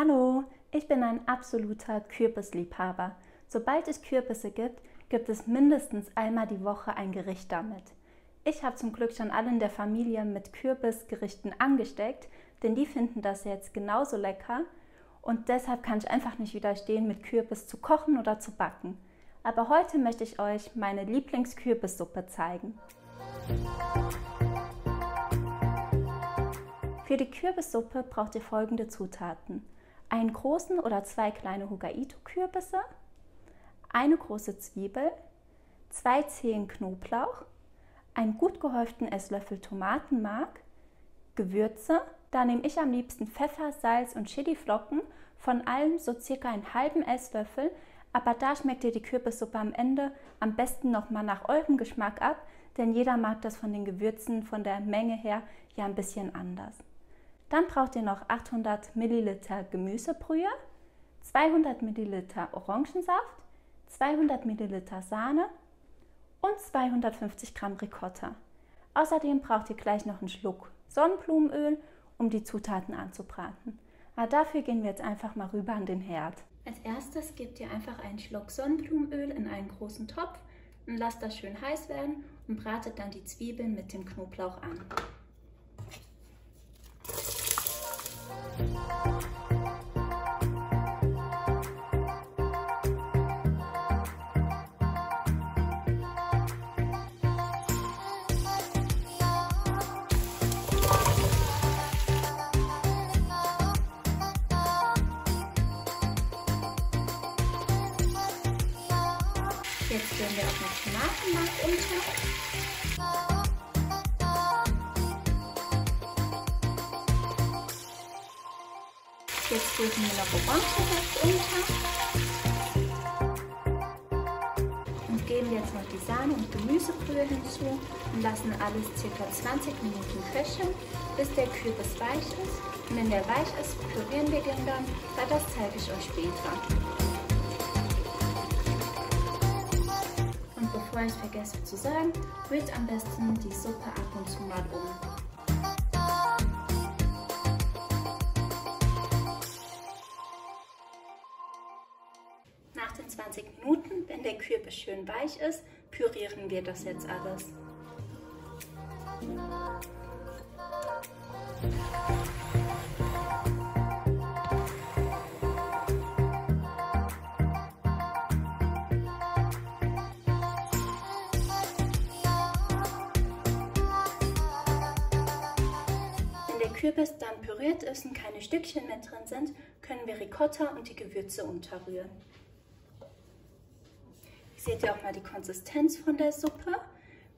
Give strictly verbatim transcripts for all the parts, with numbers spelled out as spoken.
Hallo, ich bin ein absoluter Kürbisliebhaber. Sobald es Kürbisse gibt, gibt es mindestens einmal die Woche ein Gericht damit. Ich habe zum Glück schon alle in der Familie mit Kürbisgerichten angesteckt, denn die finden das jetzt genauso lecker und deshalb kann ich einfach nicht widerstehen, mit Kürbis zu kochen oder zu backen. Aber heute möchte ich euch meine Lieblingskürbissuppe zeigen. Für die Kürbissuppe braucht ihr folgende Zutaten: einen großen oder zwei kleine Hokkaido-Kürbisse, eine große Zwiebel, zwei Zehen Knoblauch, einen gut gehäuften Esslöffel Tomatenmark, Gewürze, da nehme ich am liebsten Pfeffer, Salz und Chiliflocken, von allem so circa einen halben Esslöffel, aber da schmeckt ihr die Kürbissuppe am Ende am besten nochmal nach eurem Geschmack ab, denn jeder mag das von den Gewürzen von der Menge her ja ein bisschen anders. Dann braucht ihr noch achthundert Milliliter Gemüsebrühe, zweihundert Milliliter Orangensaft, zweihundert Milliliter Sahne und zweihundertfünfzig Gramm Ricotta. Außerdem braucht ihr gleich noch einen Schluck Sonnenblumenöl, um die Zutaten anzubraten. Aber dafür gehen wir jetzt einfach mal rüber an den Herd. Als erstes gebt ihr einfach einen Schluck Sonnenblumenöl in einen großen Topf und lasst das schön heiß werden und bratet dann die Zwiebeln mit dem Knoblauch an. Jetzt gehen wir auch noch Tomatenmark unter. Jetzt geben wir noch Orangensaft unter. Und geben jetzt noch die Sahne und Gemüsebrühe hinzu und lassen alles ca. zwanzig Minuten köcheln, bis der Kürbis weich ist. Und wenn der weich ist, pürieren wir den dann, weil das zeige ich euch später. Bevor ich vergesse zu sagen, rührt am besten die Suppe ab und zu mal um. Nach den zwanzig Minuten, wenn der Kürbis schön weich ist, pürieren wir das jetzt alles. Wenn der Kürbis dann püriert ist und keine Stückchen mehr drin sind, können wir Ricotta und die Gewürze unterrühren. Hier seht ihr auch mal die Konsistenz von der Suppe.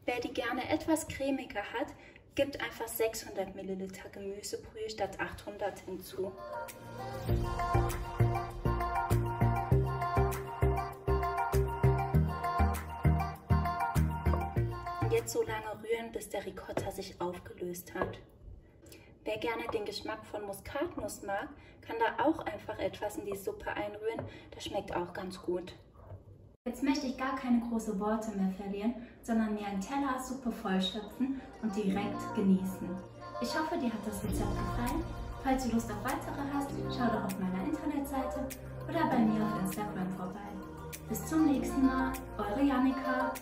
Wer die gerne etwas cremiger hat, gibt einfach sechshundert Milliliter Gemüsebrühe statt achthundert hinzu. Und jetzt so lange rühren, bis der Ricotta sich aufgelöst hat. Wer gerne den Geschmack von Muskatnuss mag, kann da auch einfach etwas in die Suppe einrühren. Das schmeckt auch ganz gut. Jetzt möchte ich gar keine großen Worte mehr verlieren, sondern mir einen Teller Suppe vollschöpfen und direkt genießen. Ich hoffe, dir hat das Rezept gefallen. Falls du Lust auf weitere hast, schau doch auf meiner Internetseite oder bei mir auf Instagram vorbei. Bis zum nächsten Mal, eure Jannika.